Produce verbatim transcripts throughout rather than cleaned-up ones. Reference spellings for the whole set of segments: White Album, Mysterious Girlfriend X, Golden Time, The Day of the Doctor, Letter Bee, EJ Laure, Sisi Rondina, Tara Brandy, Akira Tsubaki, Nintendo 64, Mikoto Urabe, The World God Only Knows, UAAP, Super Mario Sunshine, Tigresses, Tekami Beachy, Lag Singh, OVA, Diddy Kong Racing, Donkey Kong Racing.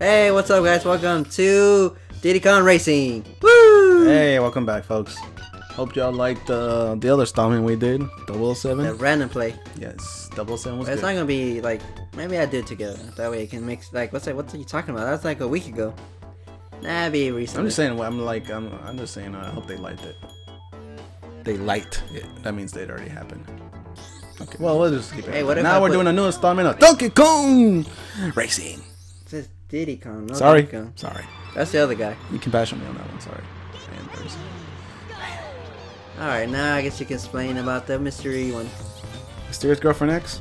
Hey, what's up guys? Welcome to Diddy Kong Racing. Woo! Hey, welcome back folks. Hope y'all liked uh, the other stomping we did, double oh seven. The random play. Yes, double oh seven was well, it's good. It's not gonna be like, maybe I do it together. That way it can mix, like, what's that, what are you talking about? That was like a week ago. That'd be recent. I'm just saying, I'm like, I'm, I'm just saying, uh, I hope they liked it. They liked it. That means it already happened. Okay, well, we'll just keep it. Hey, what now we're doing a new installment of Donkey Kong Racing. It says Diddy Kong. No sorry. Donkey Kong. Sorry. That's the other guy. You can bash on me on that one. Sorry. Alright, now I guess you can explain about the mystery one. Mysterious Girlfriend X?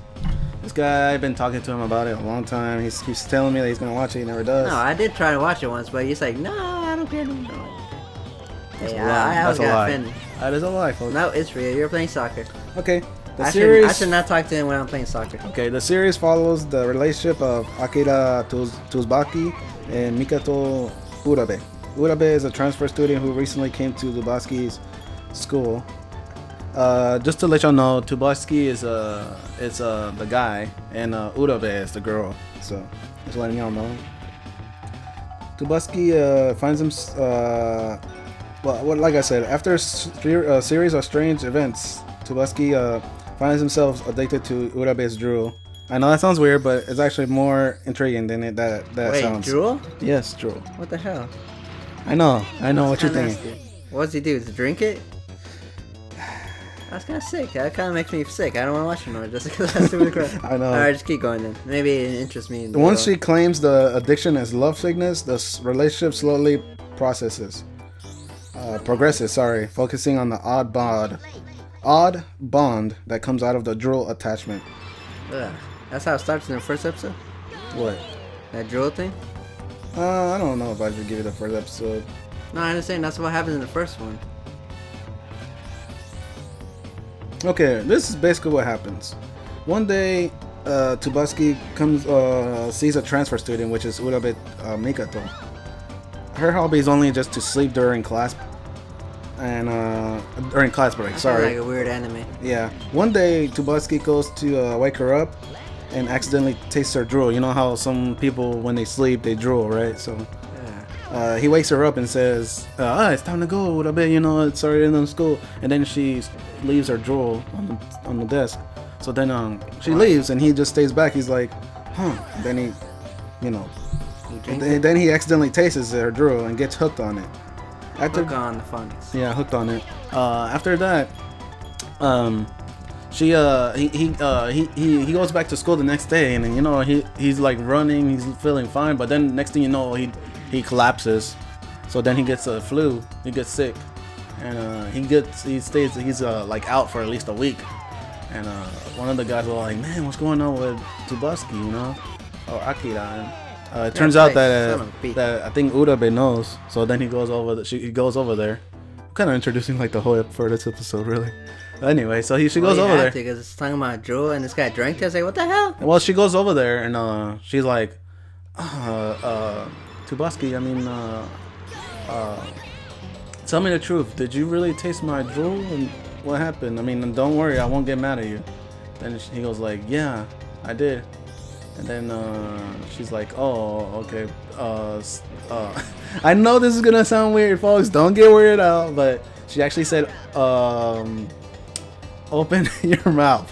This guy, I've been talking to him about it a long time. He keeps telling me that he's going to watch it. He never does. No, I did try to watch it once, but he's like, no, I don't care. That's hey, a lie. I, I That's a lie. Offended. That is a lie, folks. No, it's real. You're playing soccer. Okay. The I, series... should, I should not talk to him when I'm playing soccer. Okay, the series follows the relationship of Akira Tsubaki and Mikoto Urabe. Urabe is a transfer student who recently came to Tsubaki's school. Uh, just to let y'all know, Tsubaki is uh, it's, uh, the guy, and uh, Urabe is the girl. So, just letting y'all know. Tsubaki uh, finds him... Uh, well, like I said, after a series of strange events, Tsubaki uh, finds himself addicted to Urabe's drool. I know that sounds weird, but it's actually more intriguing than it that that Wait, sounds. Wait, drool? Yes, drool. What the hell? I know, I know That's what you're thinking. What does he do? Does he drink it? That's kind of sick. That kind of makes me sick. I don't want to watch anymore just because that's super crap. I know. Alright, just keep going then. Maybe it interests me. In the Once world. she claims the addiction is love sickness, the relationship slowly processes, uh, progresses. Sorry, focusing on the odd bod, odd bond that comes out of the drool attachment. Ugh. That's how it starts in the first episode. What? That drool thing? Uh, I don't know if I should give you the first episode. No, I understand. That's what happens in the first one. Okay, this is basically what happens. One day, uh, Tsubaki comes, uh, sees a transfer student, which is Urabe uh, Mikoto. Her hobby is only just to sleep during class, and uh, during class break. Sorry. Like a weird anime. Yeah. One day, Tsubaki goes to uh, wake her up, and accidentally tastes her drool. You know how some people, when they sleep, they drool, right? So. Uh, he wakes her up and says, uh, ah, it's time to go, Urabe, you know, it's already in school. And then she leaves her drool on the, on the desk. So then um, she leaves and he just stays back. He's like, huh. And then he, you know, he then, then he accidentally tastes her drool and gets hooked on it. After, hooked on the fungus. Yeah, hooked on it. Uh, after that, um, she, uh, he, he, uh, he, he, he goes back to school the next day and, you know, he, he's like running, he's feeling fine. But then next thing you know, he... he collapses, so then he gets a flu. He gets sick, and uh, he gets he stays he's uh, like out for at least a week. And uh, one of the guys was like, "Man, what's going on with Tsubaki?" You know, or Akira. And, uh, it yeah, turns out that uh, that I think Urabe knows. So then he goes over. The, she he goes over there. I'm kind of introducing like the whole for this episode, really. Anyway, so he she well, goes over there because it's talking about drool, and this guy drank it. I was like, "What the hell?" Well, she goes over there, and uh, she's like, uh. uh Tsubaki, I mean, uh, uh, tell me the truth. Did you really taste my drool? And what happened? I mean, don't worry, I won't get mad at you. Then he goes like, yeah, I did. And then uh, she's like, oh, okay. Uh, uh. I know this is gonna sound weird, folks. Don't get weirded out. But she actually said, um, open your mouth.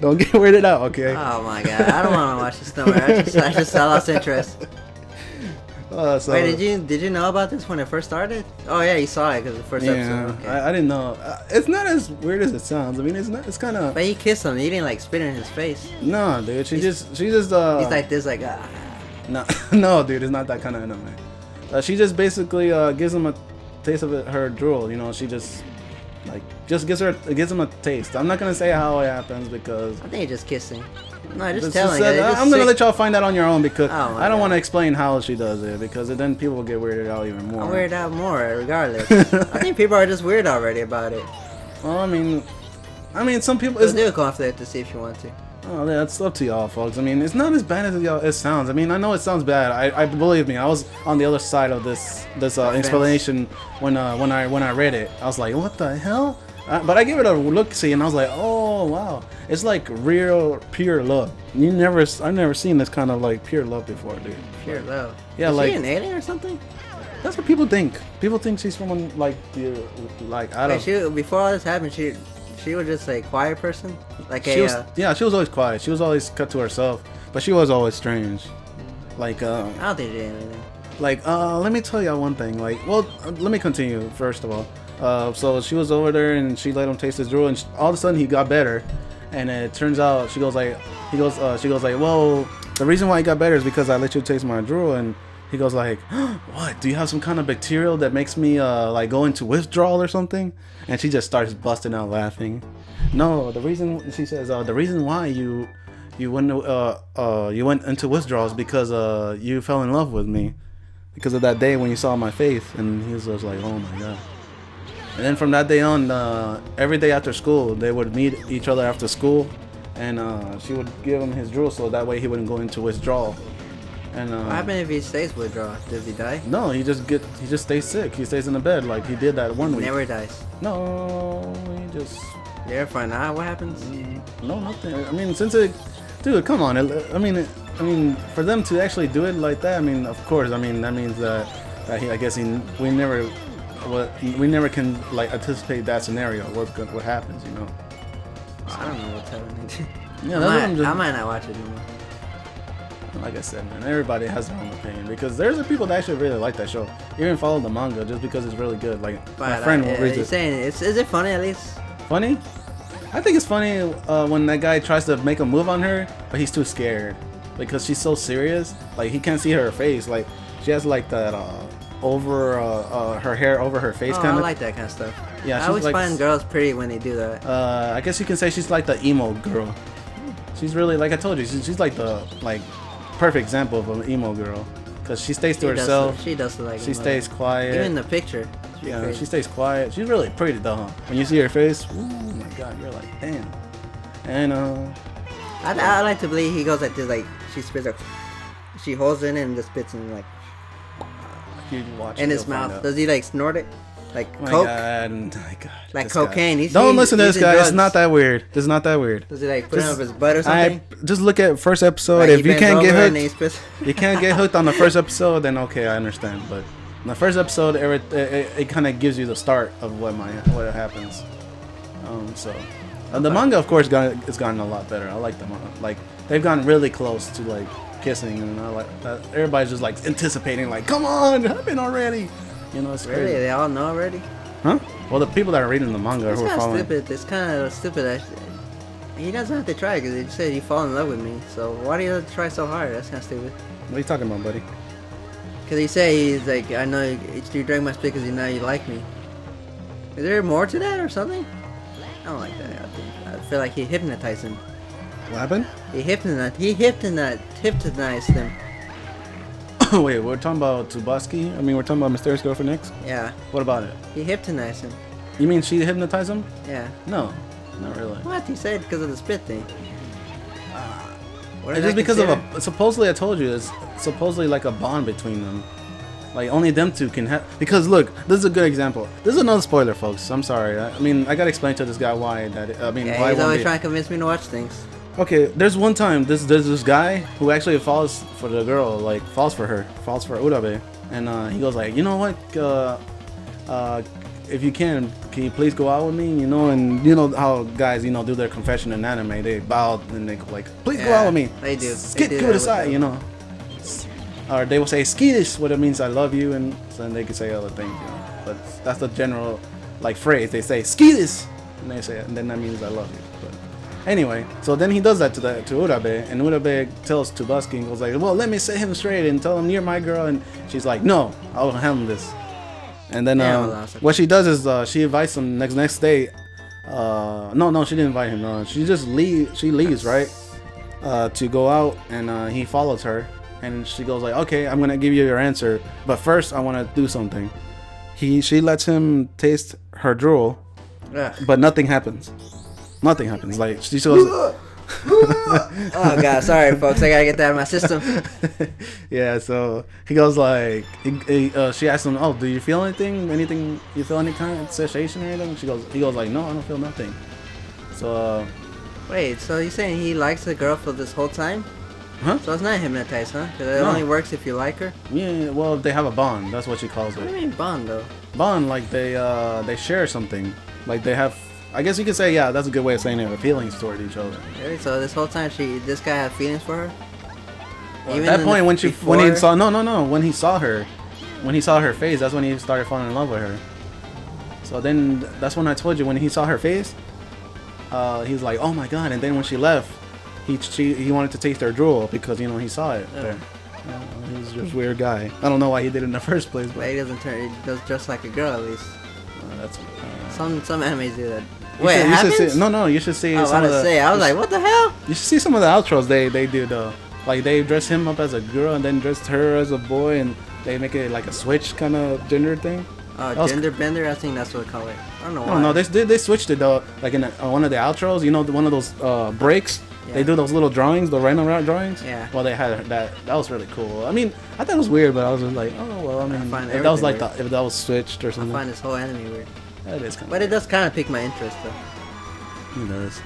Don't get weirded out, okay? Oh my god, I don't want to watch this nowhere. I just, I just I lost interest. Uh, so Wait, did you did you know about this when it first started? Oh yeah, you saw it because the first yeah, episode. Okay. I, I didn't know. Uh, it's not as weird as it sounds. I mean, it's not. It's kind of. But he kissed him. He didn't like spit in his face. No, dude. She he's, just she just. Uh, he's like this, like ah. No, no, dude. It's not that kind of anime. Uh, she just basically uh, gives him a taste of it, her drool. You know, she just like just gives her gives him a taste. I'm not gonna say how it happens because. I think you're just kissing. No, just telling said, I'm sick. gonna let y'all find that on your own because oh I don't want to explain how she does it because then people will get weirded out even more. I'm weirded out more, regardless. I think people are just weird already about it. Well, I mean, I mean, some people. It's do a conflict to see if you want to. Oh, yeah, it's up to y'all, folks. I mean, it's not as bad as y'all it sounds. I mean, I know it sounds bad. I, I believe me. I was on the other side of this this uh, explanation when uh, when I when I read it. I was like, what the hell? Uh, but I gave it a look, see, and I was like, oh wow, it's like real pure love. You never, I've never seen this kind of like pure love before, dude. Pure like, love. Yeah, is like she an alien or something? That's what people think. People think she's someone like the, like I don't. Wait, she, before all this happened, she she was just a quiet person, like she a. Was, uh, yeah, she was always quiet. She was always cut to herself, but she was always strange. Like um, I don't think she did anything. Like uh, let me tell you one thing. Like, well, let me continue first of all. Uh, so she was over there and she let him taste his drool, and she, all of a sudden he got better, and it turns out she goes like, he goes, uh, she goes like, well, the reason why he got better is because I let you taste my drool, and he goes like, what? Do you have some kind of bacterial that makes me uh, like go into withdrawal or something? And she just starts busting out laughing. No, the reason she says uh, the reason why you you went uh, uh, you went into withdrawals because uh, you fell in love with me because of that day when you saw my face, and he was just like, oh my god. And then from that day on, uh, every day after school, they would meet each other after school, and uh, she would give him his drool so that way he wouldn't go into withdrawal. And uh, what happens if he stays withdrawal? Does he die? No, he just get he just stays sick. He stays in the bed like he did that one he week. Never dies. No, he just. You ever find out what happens? No, nothing. I mean, since it, dude, come on. It, I mean, it, I mean, for them to actually do it like that, I mean, of course, I mean that means that, that he, I guess he, we never. What, we never can like anticipate that scenario. What what happens, you know? So, I don't know what's happening. Yeah, that's might, what I'm just, I might not watch it anymore. Like I said, man, everybody has their own opinion because there's the people that actually really like that show. Even follow the manga just because it's really good. Like but my friend, I, will read it. Saying it's, is it funny at least? Funny? I think it's funny uh, when that guy tries to make a move on her, but he's too scared because she's so serious. Like he can't see her face. Like she has like that. Uh, over uh, uh, her hair over her face, oh, kind of. I like that kind of stuff. Yeah, I always like, find girls pretty when they do that. Uh, I guess you can say she's like the emo girl. She's really, like I told you, she's, she's like the like perfect example of an emo girl because she stays to she herself. Does, she does like. She emo. stays quiet. Even in the picture. Yeah, crazy. She stays quiet. She's really pretty though. Huh? When you see her face, oh my god, you're like, damn. And uh, I yeah. I like to believe he goes like this, like she spits, like, she holds it in and just spits in like. Watch in it, his mouth. Does he like snort it? Like oh my coke? God, my God. Like cocaine. He's, Don't he's, listen to this guy. Drugs. It's not that weird. It's not that weird. Does he like put just, it up his butt or something? I, just look at first episode. Like if you can't get hooked, you can't get hooked on the first episode. Then okay, I understand. But in the first episode, it, it, it, it kind of gives you the start of what my what happens. Um, so uh, the manga, of course, got it's gotten a lot better. I like the manga. Like they've gone really close to like. Kissing and all like that. Everybody's just like anticipating, like, come on, happen already. You know, it's really crazy. They all know already. Huh? Well, the people that are reading the manga it's who are following. Stupid. It's kind of stupid. Actually. He doesn't have to try because he said he fall in love with me. So why do you have to try so hard? That's kind of stupid. What are you talking about, buddy? Because he said he's like, I know you, you drank my spit because you know you like me. Is there more to that or something? I don't like that. I, think. I feel like he hypnotized him. What happened? He hypnotized. He hypnotized. Hypnotized him. Wait, we're talking about Tsubaki? I mean, we're talking about Mysterious Girlfriend X? Yeah. What about it? He hypnotized him. You mean she hypnotized him? Yeah. No, not really. What he said because of the spit thing. Uh, what it's just I because consider? of a. Supposedly, I told you, it's supposedly like a bond between them. Like only them two can have. Because look, this is a good example. This is another spoiler, folks. I'm sorry. I, I mean, I gotta explain to this guy why that. It, I mean, yeah, why he's always be... trying to convince me to watch things. Okay, there's one time this there's this guy who actually falls for the girl, like falls for her, falls for Urabe, and uh, he goes like, you know what, uh, uh, if you can, can you please go out with me? You know, and you know how guys, you know, do their confession in anime, they bow and they go like, please yeah, go out with me. They do. Skit to the side, you know, or they will say skittish, what it means I love you, and then they can say other things. You know? But that's the general like phrase they say skittish, and they say, and then that means I love you. But, anyway, so then he does that to the, to Urabe, and Urabe tells Tsubaki and goes like, well, let me set him straight and tell him you're my girl, and she's like, no, I will handle this. And then yeah, um, what she does is uh, she invites him next next day. Uh, no, no, she didn't invite him. No, she just leave. She leaves, right, uh, to go out, and uh, he follows her, and she goes like, okay, I'm gonna give you your answer, but first I want to do something. He she lets him taste her drool, yeah. But nothing happens. Nothing happens. Like she goes, Oh god, sorry folks, I gotta get that out of my system. Yeah, so he goes like, he, he, uh, she asks him, oh, do you feel anything? Anything? You feel any kind of sensation or anything? She goes, he goes like, no, I don't feel nothing. So. Uh, Wait, so you're saying he likes the girl for this whole time? Huh? So it's not hypnotized, huh? Because it no. only works if you like her. Yeah, well, they have a bond. That's what she calls it. What do you mean bond though? Bond, like they uh, they share something, like they have. I guess you could say, yeah, that's a good way of saying they have feelings toward each other. Really? So this whole time, she, this guy had feelings for her. Well, Even at that point, when she, when he saw, no, no, no, when he saw her, when he saw her face, that's when he started falling in love with her. So then, that's when I told you, when he saw her face, uh, he was like, oh my god! And then when she left, he she, he wanted to taste her drool because you know he saw it. Oh. There. Yeah, he was just a weird guy. I don't know why he did it in the first place, but, but he doesn't turn. He does dress like a girl at least. Uh, that's uh, some some animes do that. You Wait, should, it happens? You see, no, no, you should see. Oh, some I was of the, say, I was like, what the hell? You should see some of the outros they they do though. Like they dress him up as a girl and then dress her as a boy, and they make it like a switch kind of gender thing. Oh, that gender was, bender. I think that's what they call it. I don't know why. No, no, they did. They switched it though. Like in a, uh, one of the outros, you know, one of those uh, breaks. Yeah. They do those little drawings, the random route drawings. Yeah. Well, they had that. That was really cool. I mean, I thought it was weird, but I was just like, oh well. I mean, I find if that was like the, if that was switched or something. I find this whole anime weird. It is kind but of it does kind of pique my interest, though. It does.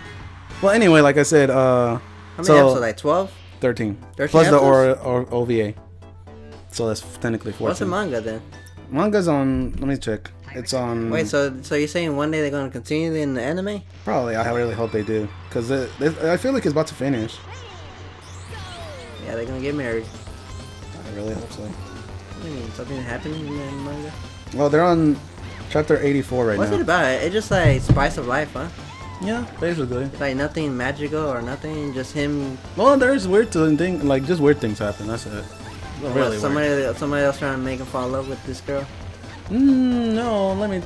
Well, anyway, like I said, uh... How many so episodes? Like twelve? thirteen. thirteen plus episodes? The or, or O V A. So that's technically fourteen. What's the manga, then? Manga's on... Let me check. It's on... Wait, so so you're saying one day they're going to continue in the anime? Probably. I really hope they do. Because I feel like it's about to finish. Yeah, they're going to get married. I really hope so. What do you mean? Something happened in the manga? Well, they're on... Chapter eighty-four right What's now. What's it about? It's just like spice of life, huh? Yeah, basically. It's like nothing magical or nothing, just him... Well, there's weird thing, like just weird things happen, that's it. Well, really what, somebody, weird. Somebody else trying to make him fall in love with this girl? Mm, no, let me...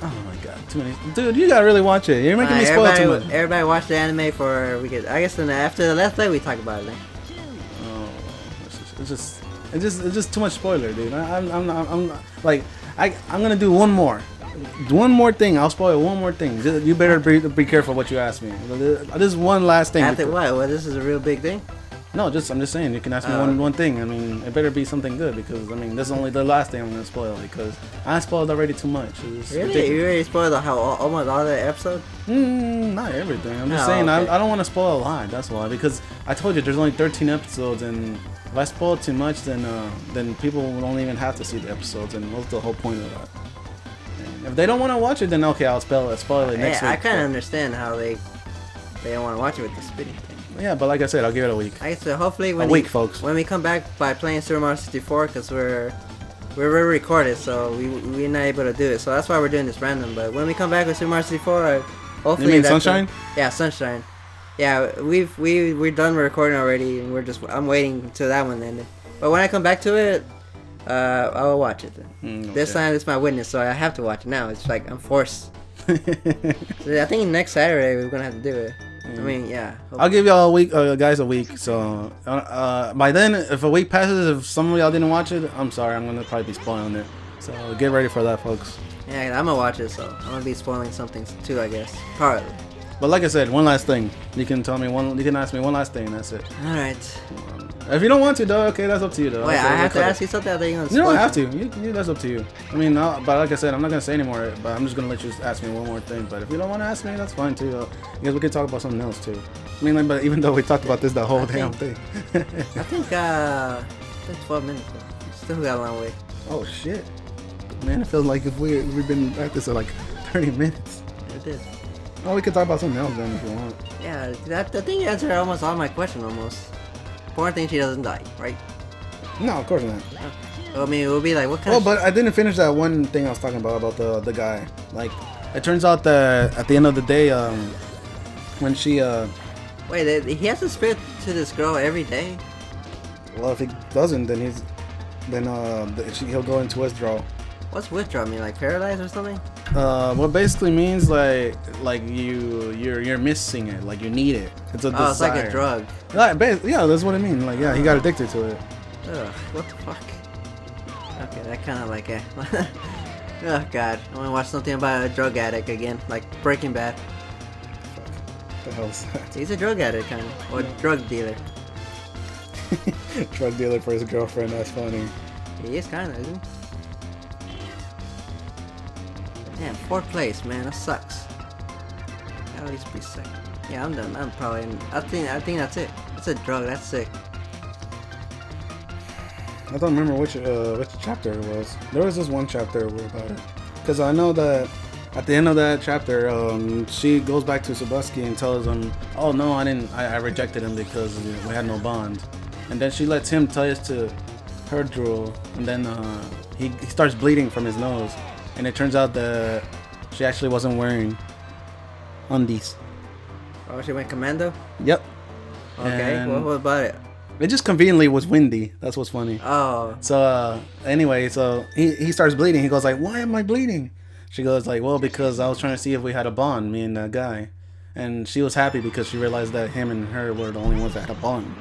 Oh my god, too many... Dude, you gotta really watch it. You're making uh, me spoil too much. Everybody watch the anime for... We could, I guess then after the last day we talk about it then. Oh, it's just... It's just, it's just, it's just too much spoiler, dude. I, I'm, I'm, I'm, I'm... Like... I, I'm gonna do one more, one more thing. I'll spoil one more thing. You better be, be careful what you ask me. This is one last thing. After what? Well, this is a real big thing. No, just I'm just saying you can ask me uh, one one thing. I mean, it better be something good because I mean this is only the last thing I'm gonna spoil because I spoiled already too much. It's really? Ridiculous. You already spoiled how almost all the episode? Mm, not everything. I'm just oh, saying okay. I, I don't want to spoil a lot. That's why because I told you there's only thirteen episodes and. If I spoil too much, then uh, then people won't even have to see the episodes, and what's the whole point of that? And if they don't want to watch it, then okay, I'll spoil it, spoil it next yeah, week. I kind of understand how they they don't want to watch it with the spitting thing. Yeah, but like I said, I'll give it a week. I said, hopefully when a week, we, folks. When we come back by playing Super Mario sixty-four, because we're we're re-recorded, so we we're not able to do it, so that's why we're doing this random. But when we come back with Super Mario sixty-four, hopefully you mean Sunshine? A, yeah, Sunshine. Yeah, we've we we're done recording already, and we're just I'm waiting till that one ended. But when I come back to it, uh, I will watch it then. Mm, okay. This time it's my witness, so I have to watch it now. It's like I'm forced. So I think next Saturday we're gonna have to do it. Mm. I mean, yeah. Hopefully. I'll give y'all a week, uh, guys, a week. So uh, by then, if a week passes, if some of y'all didn't watch it, I'm sorry, I'm gonna probably be spoiling it. So get ready for that, folks. Yeah, I'm gonna watch it, so I'm gonna be spoiling something too, I guess. Probably. But like I said, one last thing. You can tell me one. You can ask me one last thing. That's it. All right. If you don't want to, though, okay, that's up to you, though. Wait, I have to ask you something. That you don't something. have to. You, you, that's up to you. I mean, I'll, but like I said, I'm not gonna say anymore. But I'm just gonna let you ask me one more thing. But if you don't want to ask me, that's fine too. Because we can talk about something else too. I mean, like, but even though we talked about this the whole I damn think, thing. I think uh, that's twelve minutes. Though. Still got a long way. Oh shit, man! It feels like if we we've been at this for like thirty minutes. It is. Oh, we could talk about something else then if you want. Yeah, that, I think you answered almost all my questions almost. Important thing, she doesn't die, right? No, of course not. Oh. I mean, it would be like, what kind oh, of... Well, but I didn't finish that one thing I was talking about, about the, the guy. Like, it turns out that at the end of the day, um, when she... Uh, Wait, he has to spit to this girl every day? Well, if he doesn't, then he's... Then uh, he'll go into withdrawal. What's withdrawal mean? Like paralyzed or something? Uh, what basically means like like you you're you're missing it, like you need it. It's a desire. Oh, it's like a drug. Like, yeah, that's what I mean. Like, yeah, he got addicted to it. Ugh, what the fuck? Okay, that kind of like a. Oh god, I want to watch something about a drug addict again, like Breaking Bad. What the hell is that? He's a drug addict, kind of. Or yeah. drug dealer. Drug dealer for his girlfriend, that's funny. He is kind of, isn't he? Damn, fourth place, man. That sucks. At least be sick. Yeah, I'm done. I'm probably... In. I think I think that's it. That's a drug. That's sick. I don't remember which uh, which chapter it was. There was this one chapter about it. Because I know that at the end of that chapter, um, she goes back to Tsubaki and tells him, oh no, I didn't. I, I rejected him because we had no bond. And then she lets him tie us to her drool. And then uh, he, he starts bleeding from his nose. And it turns out that she actually wasn't wearing undies. Oh, she went commando? Yep. Okay, and what, what about it? It just conveniently was windy. That's what's funny. Oh. So, uh, anyway, so he, he starts bleeding. He goes like, why am I bleeding? She goes like, well, because I was trying to see if we had a bond, me and that guy. And she was happy because she realized that him and her were the only ones that had a bond.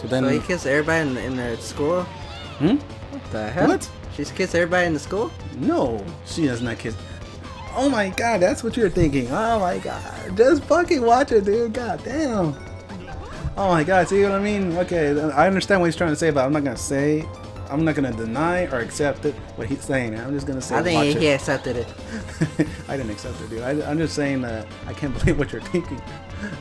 So then... So he kissed everybody in, in the school? Hmm? What the hell? What? She's kissed everybody in the school? No, she does not kiss... Oh my god, that's what you're thinking. Oh my god. Just fucking watch it, dude. God damn. Oh my god, see what I mean? Okay, I understand what he's trying to say, but I'm not going to say, I'm not going to deny or accept it, what he's saying. I'm just going to say, I think watch he, it. he accepted it. I didn't accept it, dude. I, I'm just saying that I can't believe what you're thinking.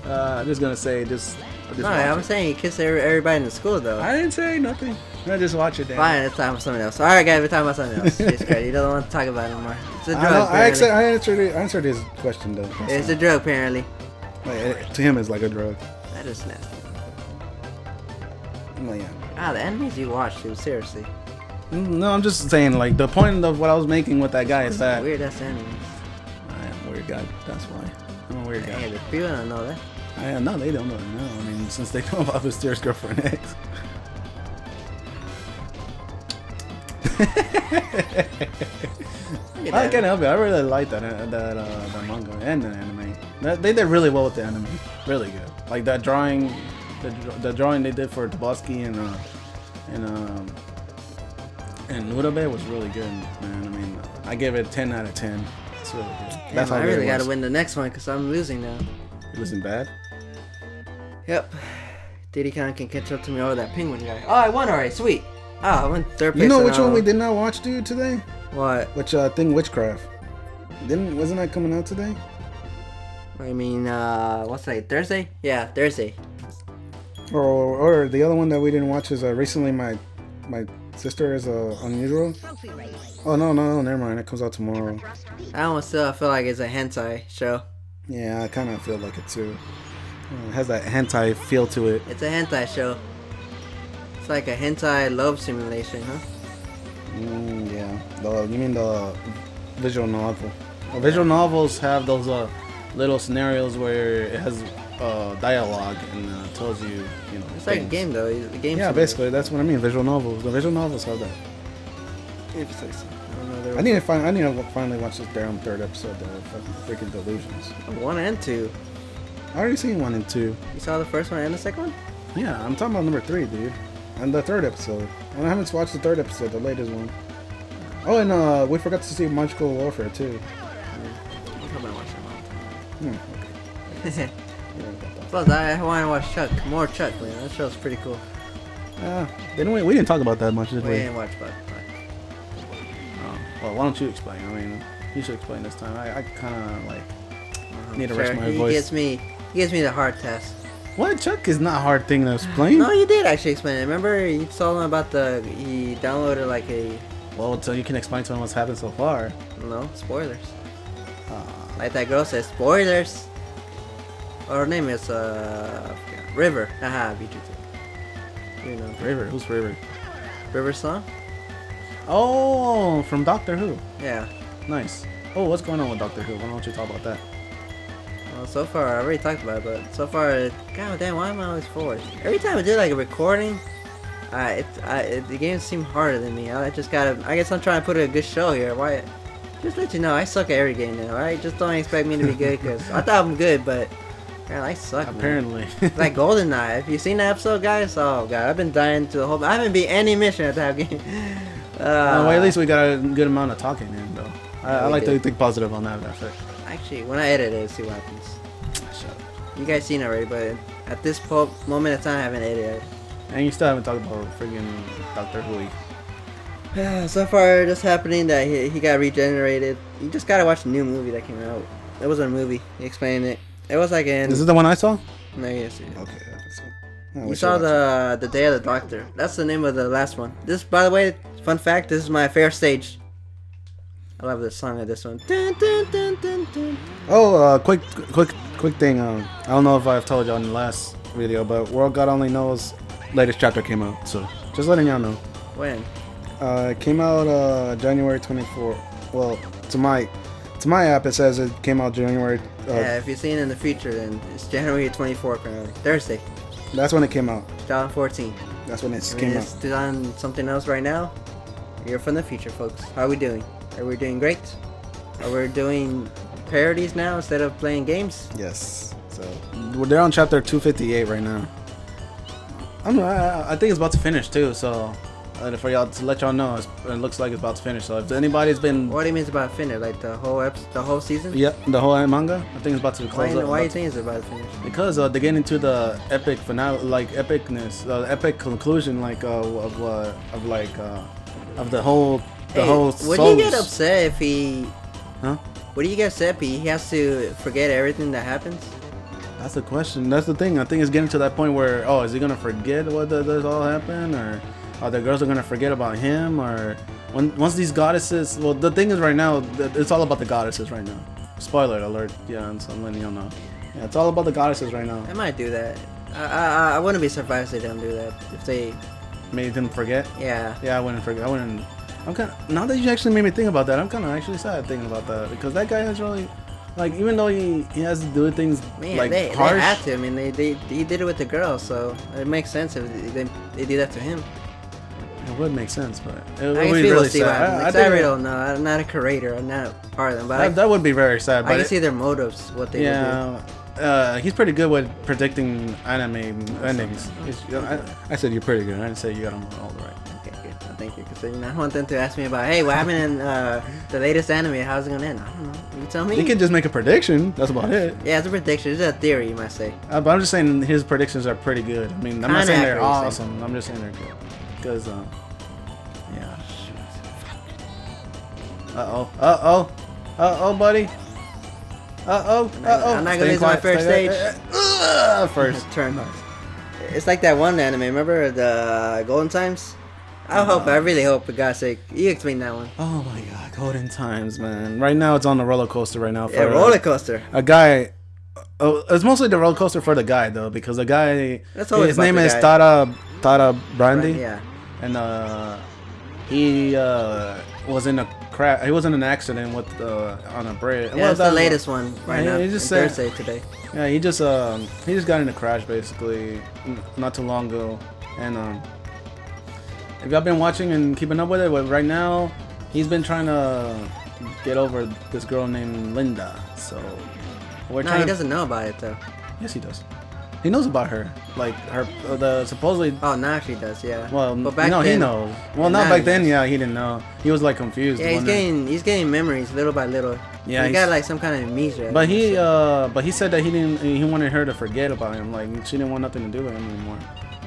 Uh, I'm just going to say, just, just No, I'm it. saying he kissed every, everybody in the school, though. I didn't say nothing. No, just watch it, damn. Fine, it's time for something else. Alright, guys, we're talking about something else. It's great. You don't want to talk about it no more. It's a drug. I, I, accept, I, answered it, I answered his question, though. That's it's not. a drug, apparently. Like, it, to him, it's like a drug. That is nasty. Well, yeah. Ah, the enemies you watch, dude, seriously. No, I'm just saying, like, the point of what I was making with that guy is that. Weird ass enemies. I am a weird guy, that's why. I'm a weird guy. Yeah, the people don't know that. I, no, they don't know that. No, I mean, since they know about Mysterious Girlfriend X. I can't help it. I really like that uh, that, uh, that manga and the anime. That, they did really well with the anime. Really good. Like that drawing, the, the drawing they did for Tsubaki and uh, and um, and Urabe was really good. Man, I mean, I give it a ten out of ten. It's really good. Damn, That's how I really got to win the next one because I'm losing now. You're losing bad. Yep. Diddy Kong can catch up to me over that penguin guy. Oh, I won already. Sweet. Oh, I went third place. You know which one we did not watch, dude, today? What? Which uh, thing, Witchcraft? Didn't wasn't that coming out today? I mean, uh, what's that? Thursday? Yeah, Thursday. Or, or the other one that we didn't watch is uh, recently my my sister is uh, unusual. Oh no, no, no, never mind. It comes out tomorrow. That one still, I feel like it's a hentai show. Yeah, I kind of feel like it too. It has that hentai feel to it. It's a hentai show. It's like a hentai love simulation, huh? Mm, yeah. The, you mean the visual novel? Well, visual novels have those uh, little scenarios where it has uh, dialogue and uh, tells you, you know. It's things. like a game, though. It's a game. Yeah, simulator. Basically, that's what I mean. Visual novels. The visual novels have that. It's like so. I don't know. I need to find. I need to finally watch this damn third episode of freaking Delusions. One and two. I already seen one and two. You saw the first one and the second one? Yeah, I'm talking about number three, dude. And the third episode. And I haven't watched the third episode, the latest one. Oh, and uh, we forgot to see Magical Warfare, too. I'll probably watch that one. Hmm, okay. Plus, I want to watch Chuck. More Chuck, man. That show's pretty cool. Uh, didn't we, we didn't talk about that much, did we? We didn't watch Buck. Oh, well, why don't you explain? I mean, you should explain this time. I, I kind of, like, um, need to sure. rest my he voice. Gives me, he gives me the hard test. What? Chuck is not a hard thing to explain. No, you did actually explain it. Remember, you told him about the... He downloaded like a... Well, so you can explain to him what's happened so far. No, spoilers. Uh, like that girl says, spoilers! Well, her name is, uh... River. Haha, B G T. You know. River? Who's River? River Song? Oh, from Doctor Who. Yeah. Nice. Oh, what's going on with Doctor Who? Why don't you talk about that? Well, so far, I already talked about it, but so far, god damn, why am I always forward? Every time I do like a recording, uh, it, I, it, the games seem harder than me. I just gotta, I guess I'm trying to put a good show here. Why? Just let you know, I suck at every game now, alright? Just don't expect me to be good, because I thought I'm good, but man, I suck. Apparently. Like GoldenEye, if you seen that episode, guys, oh god, I've been dying to the whole, I haven't beat any mission at that game. Uh, well, at least we got a good amount of talking in, though. I, I like did. to think positive on that effect. Actually, when I edit it, see what happens. Shut up. you guys seen already, but at this po moment of time, I haven't ate it. And you still haven't talked about friggin' Doctor Hui. So far, just happening that he, he got regenerated. You just gotta watch the new movie that came out. It wasn't a movie. He explained it. It was like in... Is it the one I saw? No, yes, yes. Okay. You saw the the Day of the Doctor. That's the name of the last one. This, by the way, fun fact, this is my favorite stage. I love the song of this one. Dun, dun, dun, dun, dun. Oh, uh, quick, quick, quick thing. Um, I don't know if I've told y'all in the last video, but World God Only Knows latest chapter came out. So just letting y'all know. When? Uh, it came out uh, January twenty-fourth. Well, to my to my app, it says it came out January. Uh, yeah, if you're seeing it in the future, then it's January twenty-fourth, apparently. Thursday. That's when it came out. twenty fourteen. That's when it I came mean, out. It's on something else right now. You're from the future, folks. How are we doing? Are we doing great? Are we doing parodies now instead of playing games? Yes. So they're on chapter two fifty-eight right now. I don't know. I, I think it's about to finish too. So for y'all to let y'all know, it's, it looks like it's about to finish. So if anybody's been, what do you mean it's about to finish? Like the whole episode, the whole season? Yep, the whole manga. I think it's about to close why, up. Why do you think it's about to finish? Because uh, they're getting to the epic finale, like epicness, uh, epic conclusion, like uh, of uh, of like uh, of the whole. The hey, whole would you get upset if he? Huh? Would you get upset if he has to forget everything that happens? That's the question. That's the thing. I think it's getting to that point where, oh, is he gonna forget what the, this all happened, or are the girls are gonna forget about him, or when, once these goddesses? Well, the thing is, right now, it's all about the goddesses right now. Spoiler alert. Yeah, I'm, I'm letting y'all know. Yeah, it's all about the goddesses right now. I might do that. I I, I wouldn't be surprised if they don't do that. If they made them forget. Yeah. Yeah, I wouldn't forget. I wouldn't. I'm kind of, now that you actually made me think about that, I'm kind of actually sad thinking about that, because that guy is really, like, even though he, he has to do things, man, like, they, harsh. They had to, I mean, they, they, he did it with the girl, so it makes sense if they, they, they do that to him. It would make sense, but it would be really sad. I, I, I, think I really don't know. I'm not a curator. I'm not a part of them, but that, I, that would be very sad. But I can it, see their motives, what they yeah, would do. Uh, he's pretty good with predicting anime endings. I, I said you're pretty good. I didn't say you got them all right. Thank you, because you know, I want them to ask me about, hey, what happened in uh, the latest anime? How's it gonna end? I don't know. You tell me. You can just make a prediction. That's about it. Yeah, it's a prediction. It's a theory, you might say. Uh, but I'm just saying his predictions are pretty good. I mean, I'm Kinda not saying they're awesome. Saying. I'm just saying they're good. Because, um, yeah. Uh oh. Uh oh. Uh oh, buddy. Uh oh. Uh oh. I'm not gonna lose my first stage. Uh, first turn. It's like that one anime. Remember the Golden Times? I hope, uh, I really hope, for God's sake. You explain that one. Oh my God, Golden Times, man. Right now, it's on the roller coaster right now. For, yeah, roller coaster. Uh, a guy, uh, it's mostly the roller coaster for the guy, though, because the guy, That's his name is guy. Tara, Tara Brandy. Brandy. Yeah. And uh, he uh, was in a crash, he was in an accident with uh, on a bridge. Yeah, that's the latest one right yeah, now, he just said, Thursday today. Yeah, he just, um, he just got in a crash, basically, not too long ago, and... Um, If y'all been watching and keeping up with it, right now, he's been trying to get over this girl named Linda. So we're no, trying. He doesn't know about it though. Yes, he does. He knows about her, like her, uh, the supposedly. Oh, now she does, yeah. Well, but back no, then, he knows. Well, not back then. Yeah, he didn't know. He was like confused. Yeah, he's getting, he's getting memories little by little. Yeah, he got like some kind of amnesia. But he, uh, but he said that he didn't. He wanted her to forget about him. Like she didn't want nothing to do with him anymore,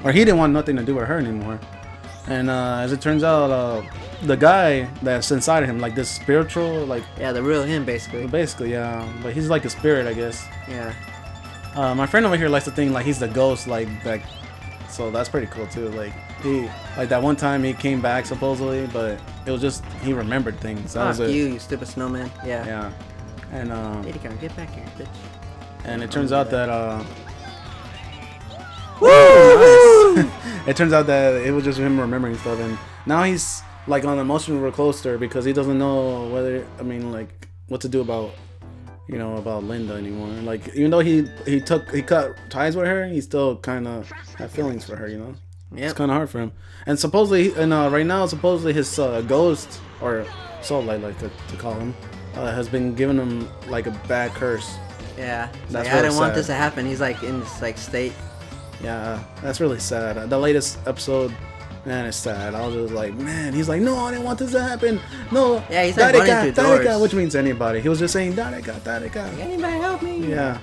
or he didn't want nothing to do with her anymore. And uh, as it turns out, uh, the guy that's inside of him, like this spiritual, like yeah, the real him, basically. Basically, yeah. But he's like a spirit, I guess. Yeah. Uh, my friend over here likes to think like he's the ghost, like back. So that's pretty cool too. Like he, like that one time he came back supposedly, but it was just he remembered things. That was it. Fuck you, you stupid snowman. Yeah. Yeah. And um. Diddy Kong, get back here, bitch. And it turns out that uh. Woo! Nice. It turns out that it was just him remembering stuff, and now he's like on an emotional roller coaster because he doesn't know whether I mean like what to do about you know about Linda anymore. Like even though he he took he cut ties with her, he still kind of had feelings for her. You know, yep. It's kind of hard for him. And supposedly, and uh, right now, supposedly his uh, ghost or soul, I like to, to call him, uh, has been giving him like a bad curse. Yeah, that's like, I didn't sad. want this to happen. He's like in this like state. Yeah, that's really sad. The latest episode, man, it's sad. I was just like, man, he's like, no, I didn't want this to happen. No, yeah, he's like running through doors, which means anybody. He was just saying, darika, darika. Anybody help me? Yeah,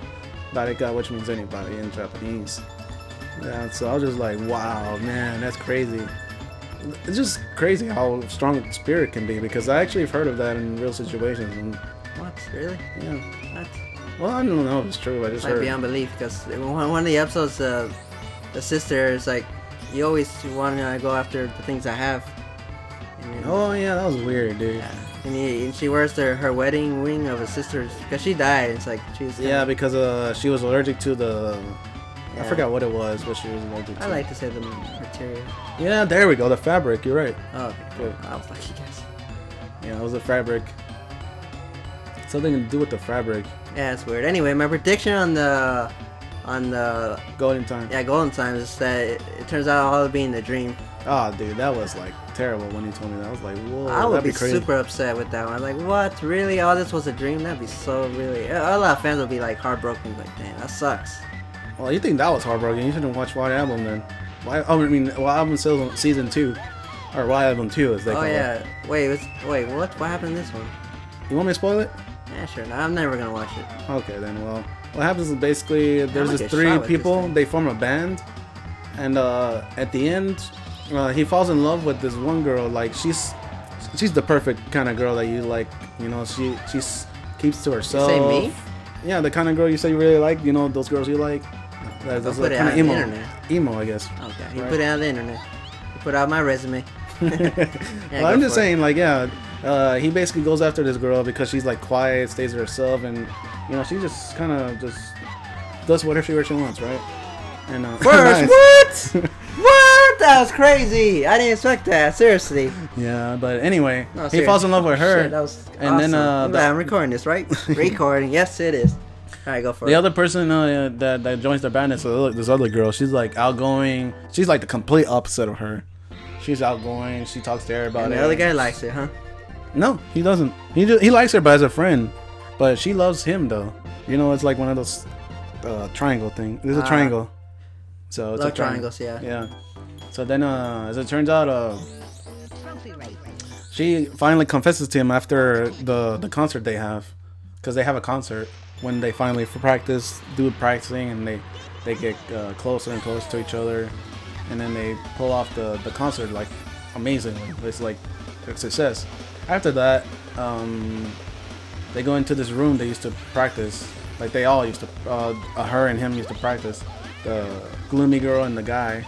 Nareka, which means anybody in Japanese. Yeah, so I was just like, wow, man, that's crazy. It's just crazy how strong spirit can be, because I actually have heard of that in real situations. And what? Really? Yeah. What? Well, I don't know if it's true, I just heard. It's like beyond belief, because one of the episodes, uh, the sister is like, you always want to go after the things I have. And then, oh, yeah, that was weird, dude. Yeah. And, he, and she wears the, her wedding ring of a sister's, because she died. It's like, she's kinda, yeah, because uh, she was allergic to the... Yeah. I forgot what it was, but she was allergic to. I like to say the material. Yeah, there we go, the fabric, you're right. Oh, okay. Good. I was like, you guys. Yeah, it was the fabric. Something to do with the fabric. Yeah, it's weird. Anyway, my prediction on the... on the... Golden Time. Yeah, Golden Time is that it, it turns out all being a dream. Oh, dude, that was like terrible when you told me that. I was like, whoa, I would be, be super upset with that one. Like, what? Really? All this was a dream? That'd be so really... A lot of fans would be like heartbroken, like, damn, that sucks. Well, you think that was heartbroken? You shouldn't watch White Album then. Why? I mean, White Album season two, or White Album two, as they call it. Oh yeah. Wait, it's, wait, what? What happened in this one? You want me to spoil it? Yeah, sure. No, I'm never gonna watch it. Okay then. Well, what happens is basically there's just three people. They form a band, and uh, at the end, uh, he falls in love with this one girl. Like she's, she's the perfect kind of girl that you like. You know, she she's keeps to herself. You say me? Yeah, the kind of girl you say you really like. You know, those girls you like. That's, that's put like it out on emo. The internet. Emo, I guess. Okay, you right? Put it out on the internet. You put out my resume. Yeah, well, I'm just saying, it. like, yeah, uh, he basically goes after this girl because she's like quiet, stays to herself, and you know, she just kind of just does whatever she, whatever she wants, right? And uh, first, what? What? That was crazy. I didn't expect that. Seriously. Yeah, but anyway, no, he falls in love with her, oh, shit, that was and awesome. then uh, the, I'm recording this, right? Recording, yes, it is. Alright, go for it. The other person uh, that, that joins the band is this other girl. She's like outgoing. She's like the complete opposite of her. She's outgoing. She talks to everybody. And the other guy likes it, huh? No, he doesn't. He just, he likes her, but as a friend. But she loves him, though. You know, it's like one of those uh, triangle thing. There's a uh, triangle. So it's love a triangle. triangles, yeah. Yeah. So then, uh, as it turns out, uh, she finally confesses to him after the, the concert they have. Because they have a concert. When they finally practice, do practicing, and they they get uh, closer and closer to each other, and then they pull off the the concert like amazingly. It's like a success. After that, um, they go into this room they used to practice. Like they all used to, uh, her and him used to practice. The gloomy girl and the guy,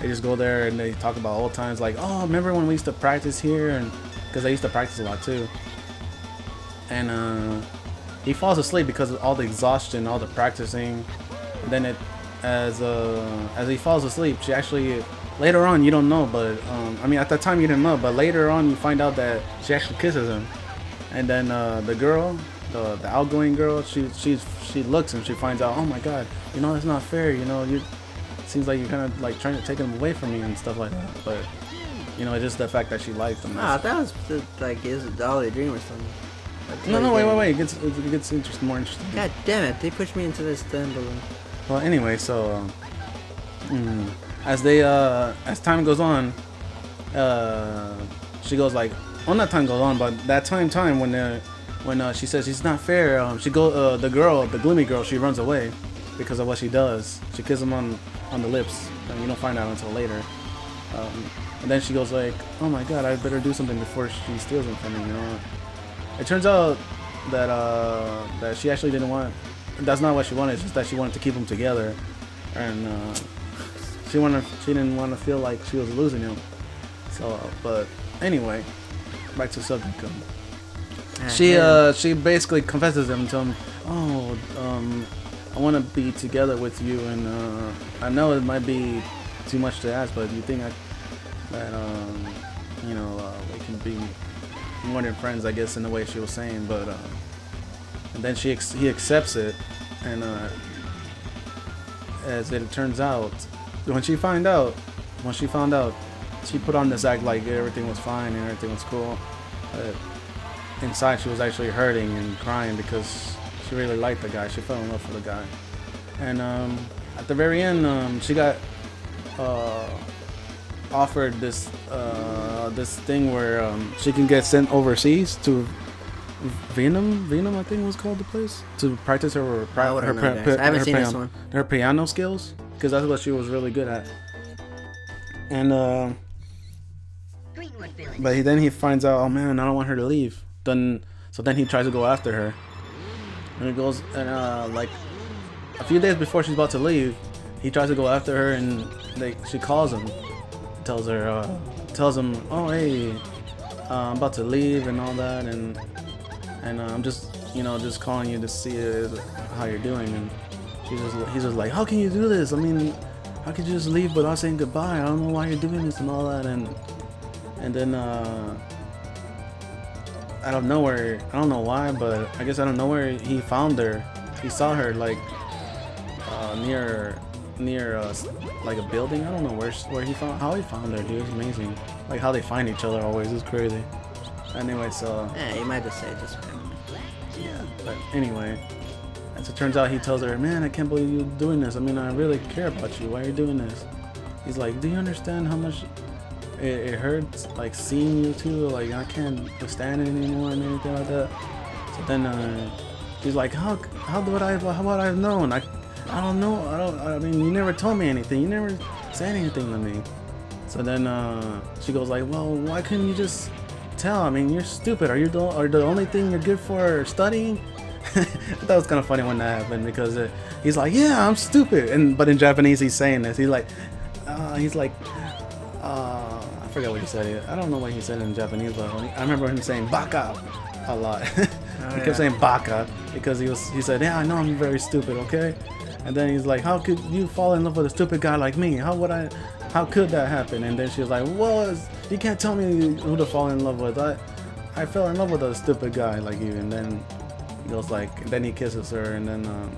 they just go there and they talk about old times. Like, oh, remember when we used to practice here? And because they used to practice a lot too. And uh. He falls asleep because of all the exhaustion, all the practicing. Then it, as uh, as he falls asleep, she actually, later on you don't know, but um, I mean at that time you didn't know, but later on you find out that she actually kisses him. And then uh, the girl, the, the outgoing girl, she she's she looks and she finds out, oh my God, you know it's not fair, you know you, it seems like you're kind of like trying to take him away from me and stuff like that. But you know it's just the fact that she liked him. Ah, that was just like is a dolly dream or something. No, no, wait, wait, wait. It gets, it gets interest, more interesting. God damn it. They pushed me into this damn balloon. Well, anyway, so... Um, mm, as they, uh... As time goes on, uh... she goes like... Well, not time goes on, but that time, time, when uh, when uh, she says it's not fair, um, she go, uh, the girl, the gloomy girl, she runs away because of what she does. She kisses him on, on the lips, and you don't find out until later. Um, and then she goes like, oh my God, I better do something before she steals him from me, you know? It turns out that uh, that she actually didn't want. That's not what she wanted. It's just that she wanted to keep them together, and uh, she wanted. She didn't want to feel like she was losing him. So, uh, but anyway, back to the subject. Um, she uh, she basically confesses him to him. Oh, um, I want to be together with you, and uh, I know it might be too much to ask, but do you think I that um, you know uh, we can be more than friends, I guess, in the way she was saying, but uh, and then she ex he accepts it, and uh, as it turns out, when she find out, when she found out, she put on this act like everything was fine and everything was cool. Uh, inside, she was actually hurting and crying because she really liked the guy. She fell in love with the guy, and um, at the very end, um, she got uh, offered this. Uh, this thing where um, she can get sent overseas to Venom, Venom, I think was called the place, to practice her her, her, her, her, I haven't her seen piano, this one. Her piano skills, because that's what she was really good at. And uh, but he, then he finds out, oh man, I don't want her to leave. Then so then he tries to go after her, and he goes and uh, like a few days before she's about to leave, he tries to go after her, and they she calls him, tells her, uh, tells him, oh hey, uh, I'm about to leave and all that, and and uh, I'm just you know just calling you to see uh, how you're doing. And she's just he's just like, how can you do this? I mean, how could you just leave without saying goodbye? I don't know why you're doing this and all that. And and then uh, out of nowhere, I don't know why, but I guess out of nowhere he found her. He saw her like uh, near. near uh, like a building. I don't know where where he found how he found her, dude. It's amazing, like how they find each other always is crazy. Anyway, so yeah, you might just say it just randomly. Yeah, but anyway, and so it turns out he tells her, man, I can't believe you're doing this. I mean, I really care about you. Why are you doing this? He's like, do you understand how much it, it hurts, like seeing you two? Like I can't withstand it anymore and everything like that. So then uh, he's like, how how would I how would I have known? I I don't know, I don't, I mean, you never told me anything, you never said anything to me. So then uh, she goes like, well, why couldn't you just tell? I mean, you're stupid. Are you the, are the only thing you're good for studying? I thought it was kind of funny when that happened, because it, he's like, yeah, I'm stupid. And but in Japanese, he's saying this. He's like, uh, he's like, uh, I forgot what he said. I don't know what he said in Japanese, but when he, I remember him saying baka a lot. He oh, kept yeah. saying baka because he was. He said, yeah, I know I'm very stupid, okay? And then he's like, how could you fall in love with a stupid guy like me? How would I, how could that happen? And then she was like, well, you can't tell me who to fall in love with. I, I fell in love with a stupid guy like you. And then he goes like, and then he kisses her. And then um,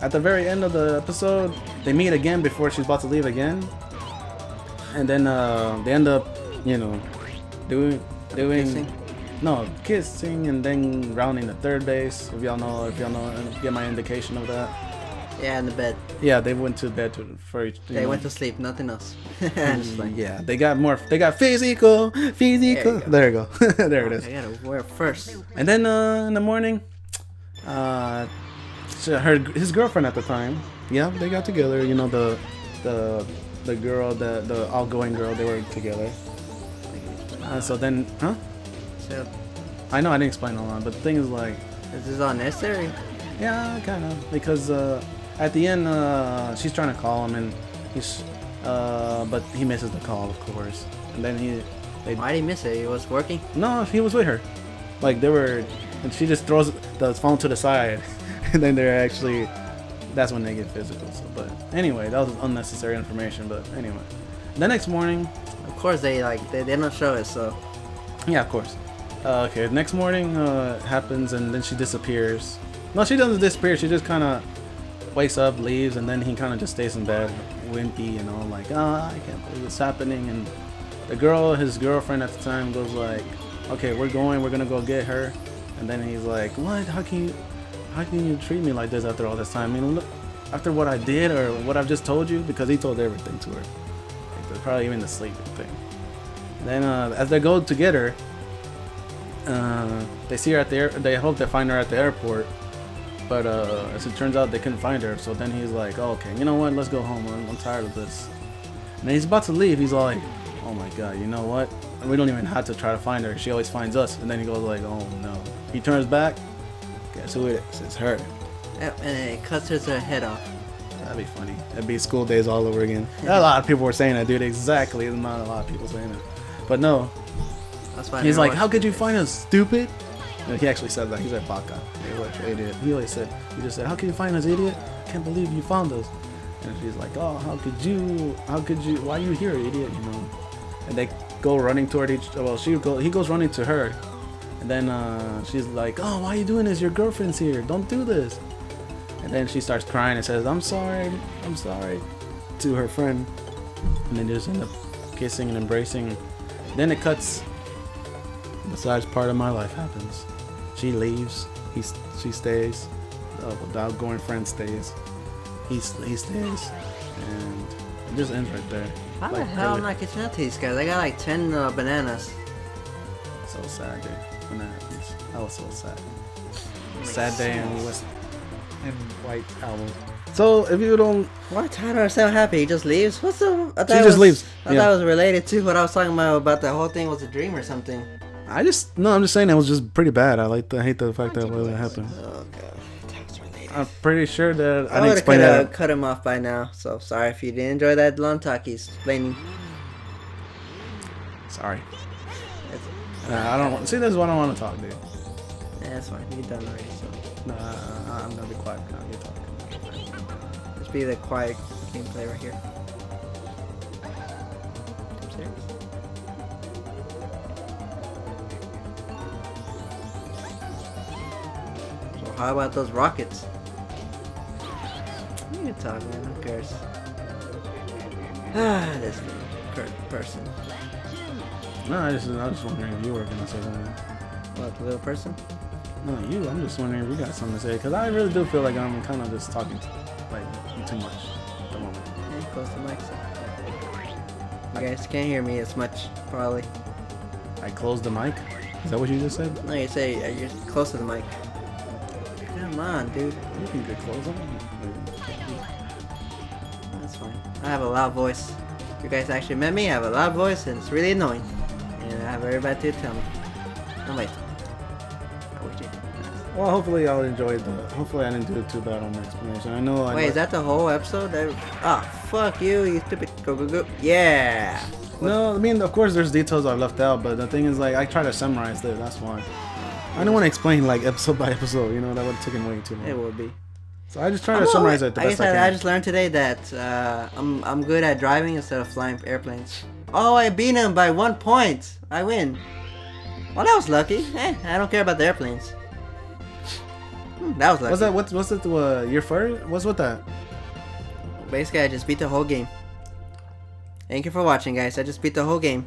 at the very end of the episode, they meet again before she's about to leave again. And then uh, they end up, you know, doing, doing, kissing. no, kissing and then rounding the third base. If y'all know, if y'all know, get my indication of that. Yeah, in the bed. Yeah, they went to bed to, for each. They know. went to sleep, nothing else. Just like, yeah, they got more. They got physical, physical. There you go. There, you go. There it is. I gotta wear it first. And then uh, in the morning, uh, her his girlfriend at the time. Yeah, they got together. You know the the the girl, the the outgoing girl. They were together. Uh, so then, huh? So, I know I didn't explain a lot, but the thing is like. This is unnecessary. Yeah, kind of, because. Uh, At the end, uh, she's trying to call him, and he's, uh, but he misses the call, of course. And then he, they, why did he miss it? He was working. No, he was with her. Like they were, and she just throws the phone to the side, and then they're actually, that's when they get physical. So, but anyway, that was unnecessary information. But anyway, the next morning, of course they like they they don't show it, so. Yeah, of course. Uh, okay, the next morning uh, happens, and then she disappears. No, she doesn't disappear. She just kind of. Wakes up, leaves, and then he kind of just stays in bed, wimpy and all, like, ah, oh, I can't believe it's happening. And the girl, his girlfriend at the time, goes like, okay, we're going, we're gonna go get her. And then he's like, what? How can you, how can you treat me like this after all this time? I mean, look, after what I did or what I've just told you, because he told everything to her, like, probably even the sleeping thing. And then uh, as they go to get her, uh, they see her at the, air they hope they find her at the airport. But uh, as it turns out, they couldn't find her. So then he's like, oh, okay, you know what? Let's go home. I'm, I'm tired of this. And he's about to leave. He's all like, oh my god, you know what? We don't even have to try to find her. She always finds us. And then he goes like, oh no. He turns back. Guess who it is? It's her. And it cuts her head off. That'd be funny. That'd be school days all over again. A lot of people were saying that, dude. Exactly. There's not a lot of people saying it. But no. That's why he's like, how could you find us, stupid? He actually said that. He's like, baka. Idiot. He always said, he just said, how can you find us, idiot? I can't believe you found us. And she's like, oh, how could you? How could you? Why are you here, idiot? You know. And they go running toward each. Well, she go. He goes running to her. And then uh, she's like, oh, why are you doing this? Your girlfriend's here. Don't do this. And then she starts crying and says, I'm sorry. I'm sorry. To her friend. And they just end up kissing and embracing. Then it cuts. The saddest part of my life happens. She leaves. He, she stays. The outgoing friend stays. He, he stays. And it just ends right there. How like the hell early. I'm not catching up to these guys? I got like ten uh, bananas. So so sad day when that happens. I was so sad. Sad day and West and White Album. So if you don't, why Tyler so happy? He just leaves. What's up? She just was, leaves. I yeah. thought it was related to what I was talking about. About the whole thing was a dream or something. I just no. I'm just saying that was just pretty bad. I like the, I hate the fact that that happened. Oh god, that was related. I'm pretty sure that I, I didn't explain that. Cut him off by now. So sorry if you didn't enjoy that long talk he's explaining. Sorry. Nah, uh, I don't want. See, that's why I don't want to talk, dude. Yeah, that's fine. You're done already. So nah, uh, I'm gonna be quiet now. You're talking. Be the quiet gameplay right here. So how about those rockets? You can talk, man. Who cares? Ah, this person. No, I just, I was just wondering if you were gonna say something. What, the little person? No, you. I'm just wondering if you got something to say, because I really do feel like I'm kind of just talking to. Like, too much at the moment. Yeah, close the mic. You guys can't hear me as much, probably. I closed the mic? Is that what you just said? No, you say uh, you're close to the mic. Come on, dude. You can get close on it. That's fine. I have a loud voice. You guys actually met me, I have a loud voice, and it's really annoying. And I have everybody to tell me. I'm like, well, hopefully I'll enjoy the. Hopefully I didn't do it too bad on the explanation. I know. I Wait, know. Is that the whole episode? Ah, oh, fuck you, you stupid go go go. Yeah. What? No, I mean, of course there's details I've left out, but the thing is, like, I try to summarize it. That's why. I don't want to explain like episode by episode. You know, that would have taken way too long. It would be. So I just try I'm to well, summarize it the I best guess I can. I just learned today that uh, I'm I'm good at driving instead of flying airplanes. Oh, I beat him by one point. I win. Well, that was lucky. Eh, I don't care about the airplanes. That was lucky. What's that? What's what's that? Uh, your first? What's with that? Basically, I just beat the whole game. Thank you for watching, guys. I just beat the whole game.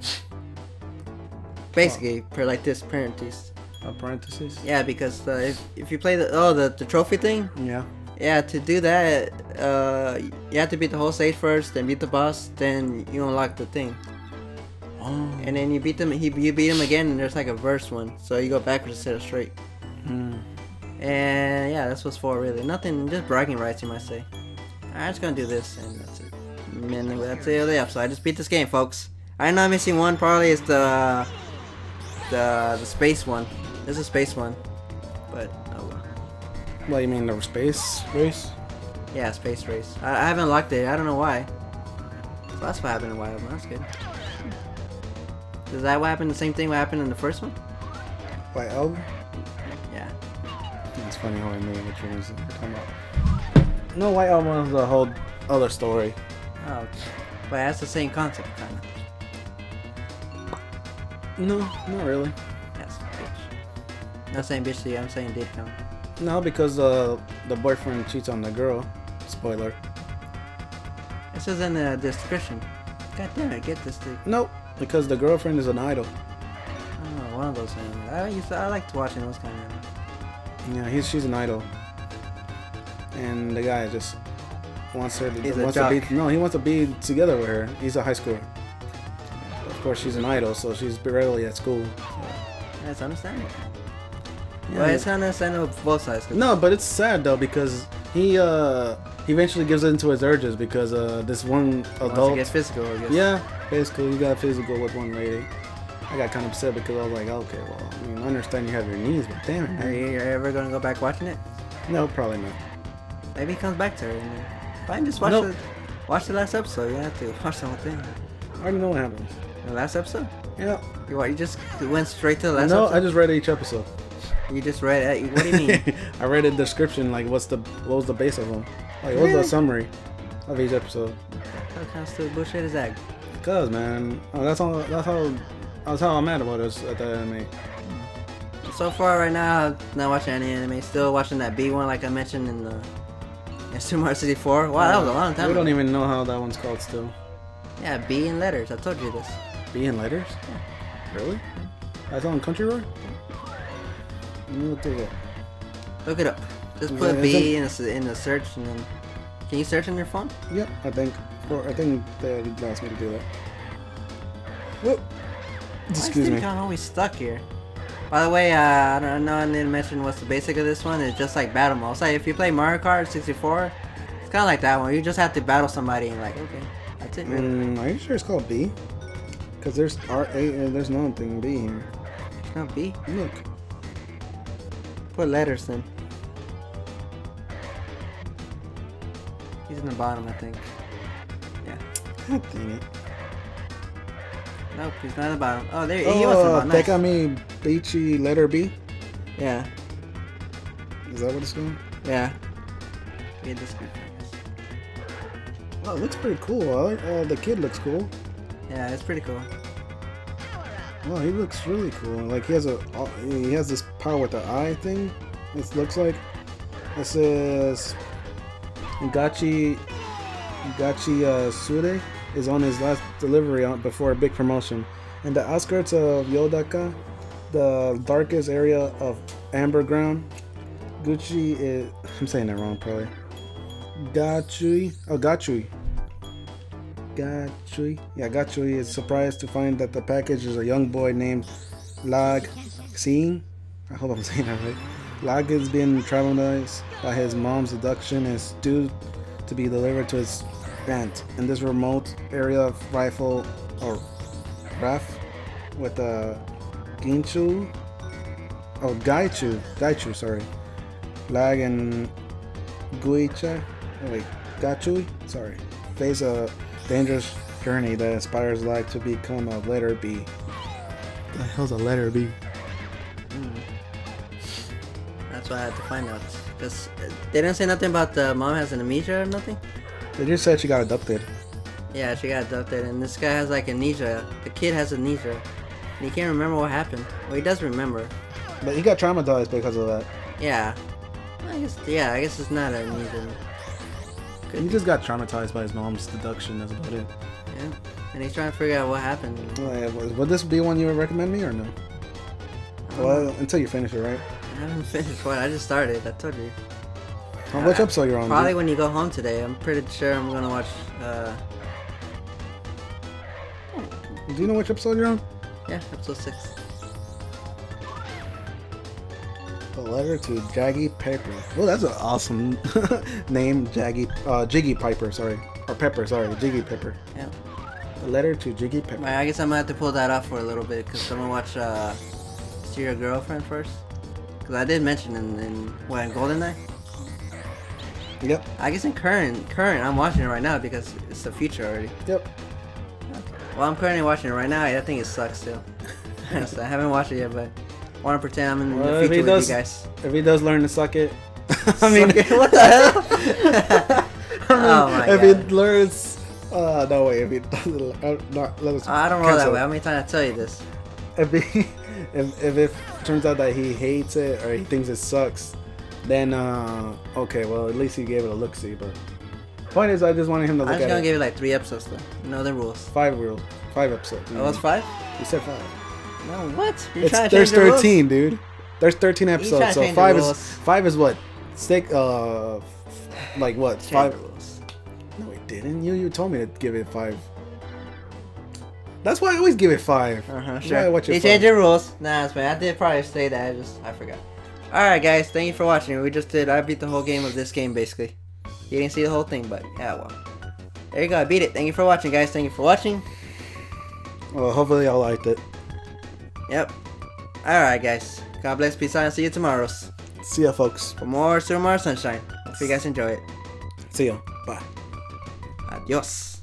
Basically, oh. per like this parentheses. Uh, parentheses. Yeah, because uh, if if you play the oh the the trophy thing. Yeah. Yeah, to do that, uh, you have to beat the whole stage first, then beat the boss, then you unlock the thing. Oh. And then you beat them. He you beat him again, and there's like a verse one, so you go backwards instead of straight. Hmm. And yeah, that's what's for really. Nothing, just bragging rights, you might say. I'm just gonna do this, and that's it. And that's the other episode. I just beat this game, folks. I'm not missing one. Probably it's the the the space one. There's a space one, but oh well. What do you mean, the space race? Yeah, space race. I, I haven't locked it. I don't know why. So that's what happened in Wild. That's good. Does that what happened? The same thing what happened in the first one? White Album. It's funny how I knew what you're talking about. No, White Album is a whole other story. Oh, okay. But that's the same concept, kind of. No, not really. That's a bitch. Not saying bitch to you, I'm saying dick count. No, because uh, the boyfriend cheats on the girl. Spoiler. This is in the description. God damn it, get this thing. Nope, because the girlfriend is an idol. I don't know, one of those things. I, used to, I liked watching those kind of animals. Yeah, he's she's an idol, and the guy just wants her. To, he's wants a to be No, he wants to be together with her. He's a high schooler. Of course, she's an idol, so she's barely at school. That's understandable. Yeah. Well, it's understandable both sides. No, but it's sad though because he uh he eventually gives in to his urges because uh this one adult. Once he gets physical, I guess. Yeah, basically, you got physical with one lady. I got kind of upset because I was like, okay, well, I mean, I understand you have your knees, but damn it. Are you ever going to go back watching it? No, probably not. Maybe he comes back to her. And fine, just watch, nope. the, watch the last episode. You have to watch the whole thing. I already know what happens. The last episode? Yeah. You, what, you just went straight to the last no, episode? No, I just read each episode. You just read it? What do you mean? I read a description, like, what's the what was the base of them? Like, what was the summary of each episode? What kind of stupid bullshit is that? Because, man, oh, that's all. That's all. That's how I'm mad about it at the anime. So far right now, not watching any anime. Still watching that B one like I mentioned in the Nintendo sixty-four. Wow, that was a long time ago. We don't even know how that one's called still. Yeah, B in letters. I told you this. B in letters? Yeah. Really? That's on Country Road? Look it up. Look it up. Just put yeah, B in the, in the search and then... Can you search on your phone? Yep, yeah, I think. Or I think they asked me to do that. Whoop! Why Excuse is Diddy Kong always stuck here? By the way, uh, I don't know, I didn't mention what's the basic of this one. It's just like battle mode. It's like if you play Mario Kart sixty-four, it's kind of like that one. You just have to battle somebody and like, okay, that's it. Really. Mm, are you sure it's called B? Because there's R A and there's no thing B here. There's no B? Look. Put letters in. He's in the bottom, I think. Yeah. God dang it. Nope, he's not at the bottom. Oh, there oh, he was at the bottom. Nice. Tekami Beachy, Letter B? Yeah. Is that what it's called? Yeah. Yeah, this one. Oh, it looks pretty cool. Uh, the kid looks cool. Yeah, it's pretty cool. Oh, he looks really cool. Like, he has a he has this power with the eye thing. It looks like. It says Gachi Gachi uh, Sure is on his last delivery on, before a big promotion. In the outskirts of Yodaka, the darkest area of Amber Ground, Gucci is... I'm saying that wrong, probably. Gachui... Oh, Gachui. Gachui? Yeah, Gachui is surprised to find that the package is a young boy named Lag Singh. I hope I'm saying that right. Lag has been traumatized by his mom's abduction and is due to be delivered to his aunt in this remote area of rifle or Raf with a Ginchu. Oh, Gaichu. Gaichu, sorry. Lag and Guicha. Oh, wait, Gachui? Sorry. Face a dangerous journey that inspires Lag to become a letter B. What the hell's a letter B? Mm. That's why I had to find out. Because they didn't say nothing about the mom has an amnesia or nothing? They just said she got adopted. Yeah, she got adopted, and this guy has like amnesia. The kid has amnesia. And he can't remember what happened. Well, he does remember. But he got traumatized because of that. Yeah. I guess, yeah, I guess it's not amnesia. He just got traumatized by his mom's deduction, that's about it. Yeah, and he's trying to figure out what happened. Oh, yeah. Would this be one you would recommend me or no? Well, know. Until you finish it, right? I haven't finished one, I just started, I told you. Oh, which episode you're on? Probably dude? When you go home today, I'm pretty sure I'm gonna watch, uh... Do you know which episode you're on? Yeah, episode six. A letter to Jaggy Piper. Well, that's an awesome name, Jaggy, uh, Jiggy Piper, sorry. Or Pepper, sorry, Jiggy Pepper. Yeah. A letter to Jiggy Pepper. Right, I guess I'm gonna have to pull that off for a little bit, because I'm gonna watch, uh, Mysterious Girlfriend first. Because I did mention in, in, what, in GoldenEye? Yep. I guess in current, current, I'm watching it right now because it's the future already. Yep. Well, I'm currently watching it right now. I think it sucks too. So I haven't watched it yet, but I want to pretend I'm in well, the future with does, you guys. If he does learn to suck it, I mean, suck it? What the hell? I mean, oh my if God. If he learns, uh, no way. If he doesn't, uh, no, let us. I don't roll that way. How many times I tell you this? If he, if, if it turns out that he hates it or he thinks it sucks. Then, uh, okay, well, at least he gave it a look-see, but... Point is, I just wanted him to look at it. I'm just gonna give it like three episodes, though. No other rules. Five rules. Five episodes. Oh, it's five? You said five. No, what? You're trying to change the rules? There's thirteen, dude. There's thirteen episodes, so five is... Five is what? Six, uh... Like what? Five rules. No, it didn't. You you told me to give it five. That's why I always give it five. Uh-huh, sure. You changed your rules. Nah, that's fine. I did probably say that. I just... I forgot. Alright guys, thank you for watching. We just did, I beat the whole game of this game basically. You didn't see the whole thing, but yeah, well. There you go, I beat it. Thank you for watching guys, thank you for watching. Well, hopefully y'all liked it. Yep. Alright guys, God bless, peace out, and see you tomorrow. See ya folks. For more Super Mario Sunshine. Hope you guys enjoy it. See ya. Bye. Adios.